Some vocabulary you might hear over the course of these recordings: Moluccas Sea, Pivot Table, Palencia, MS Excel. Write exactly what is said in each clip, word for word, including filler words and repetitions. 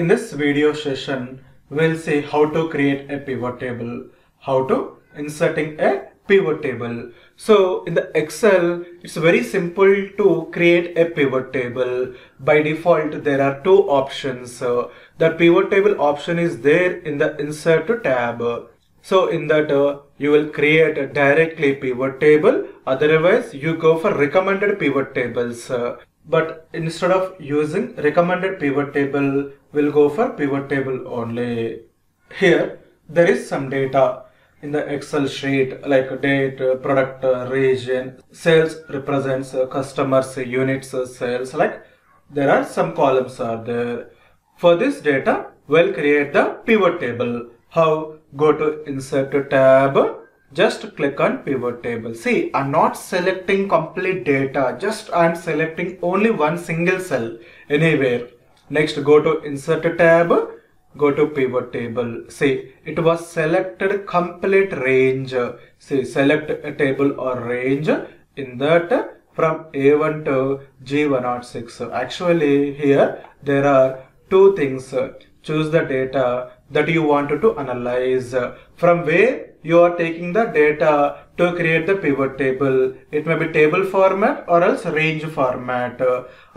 In this video session, we'll see how to create a pivot table, how to inserting a pivot table. So in the Excel, it's very simple to create a pivot table. By default, there are two options. So the pivot table option is there in the insert to tab. So in that uh, you will create a directly pivot table. Otherwise you go for recommended pivot tables. Uh, but instead of using recommended pivot table, we'll go for pivot table only. Here there is some data in the Excel sheet like date, product, region, sales represents customers, units, sales, like there are some columns are there. For this data, we'll create the pivot table. How? Go to insert tab, just click on pivot table. See, I'm not selecting complete data, just I'm selecting only one single cell anywhere. Next, go to insert tab. Go to pivot table. See, it was selected complete range. See, select a table or range. In that, from A one to G one oh six. Actually, here there are two things. Choose the data that you want to analyze. From where you are taking the data to create the pivot table. It may be table format or else range format.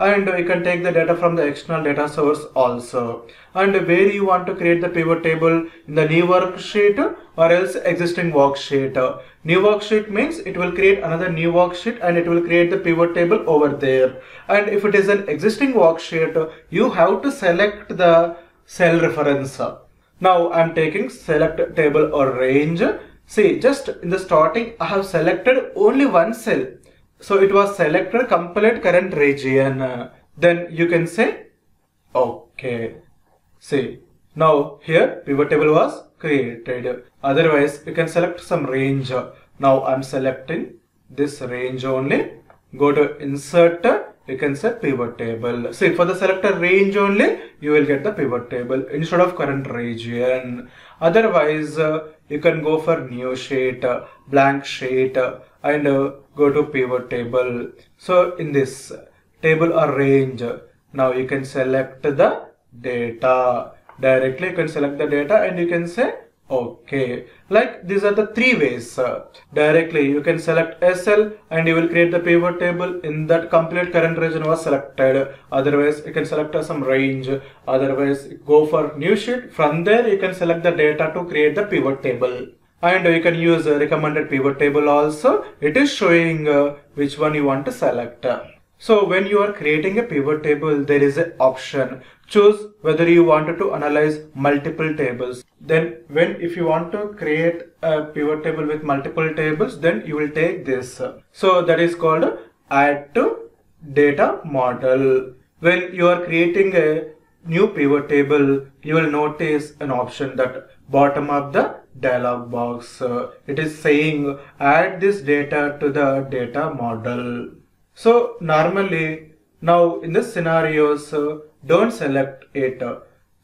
And you can take the data from the external data source also. And where you want to create the pivot table, in the new worksheet or else existing worksheet. New worksheet means it will create another new worksheet and it will create the pivot table over there. And if it is an existing worksheet, you have to select the cell reference. Now I'm taking select table or range. See, just in the starting, I have selected only one cell. So it was selected complete current region. Then you can say, okay. See, now here pivot table was created. Otherwise, you can select some range. Now I'm selecting this range only. Go to insert. You can say pivot table. See, for the selector range only, you will get the pivot table instead of current region. Otherwise, uh, you can go for new sheet, uh, blank sheet, uh, and uh, go to pivot table. So in this table or range, now you can select the data. Directly you can select the data and you can say okay. Like these are the three ways. Uh, directly you can select a cell and you will create the pivot table. In that, complete current region was selected. Otherwise you can select uh, some range. Otherwise go for new sheet. From there you can select the data to create the pivot table. And you can use uh, recommended pivot table also. It is showing uh, which one you want to select. So when you are creating a pivot table, there is an option. Choose whether you wanted to analyze multiple tables. Then when if you want to create a pivot table with multiple tables, then you will take this. So that is called add to data model. When you are creating a new pivot table, you will notice an option that bottom of the dialog box. It is saying add this data to the data model. So normally, now in this scenarios, uh, don't select it.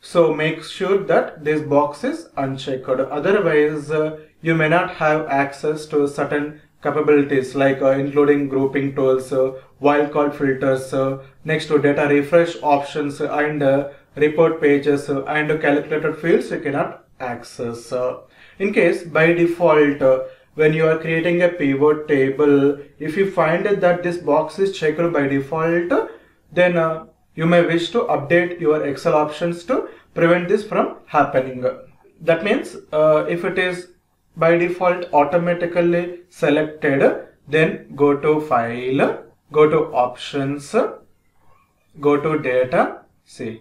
So make sure that this box is unchecked. Otherwise, uh, you may not have access to certain capabilities like uh, including grouping tools, uh, wildcard filters, uh, next to data refresh options and uh, report pages uh, and calculated fields you cannot access. Uh, in case by default, uh, when you are creating a pivot table, if you find that this box is checked by default, then uh, you may wish to update your Excel options to prevent this from happening. That means uh, if it is by default automatically selected, then go to File, go to Options, go to Data, see.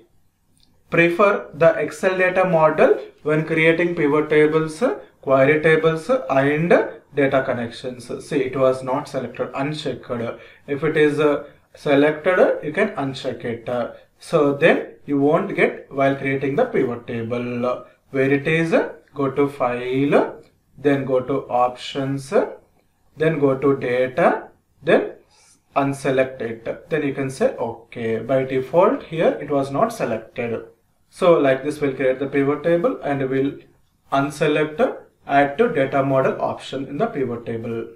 Prefer the Excel data model when creating pivot tables, query tables and data connections. See, it was not selected, unchecked. If it is selected, you can uncheck it. So then you won't get while creating the pivot table. Where it is, go to File, then go to Options, then go to Data, then unselect it. Then you can say OK. By default, here it was not selected. So like this, we'll create the pivot table and we'll unselect, add to data model option in the pivot table.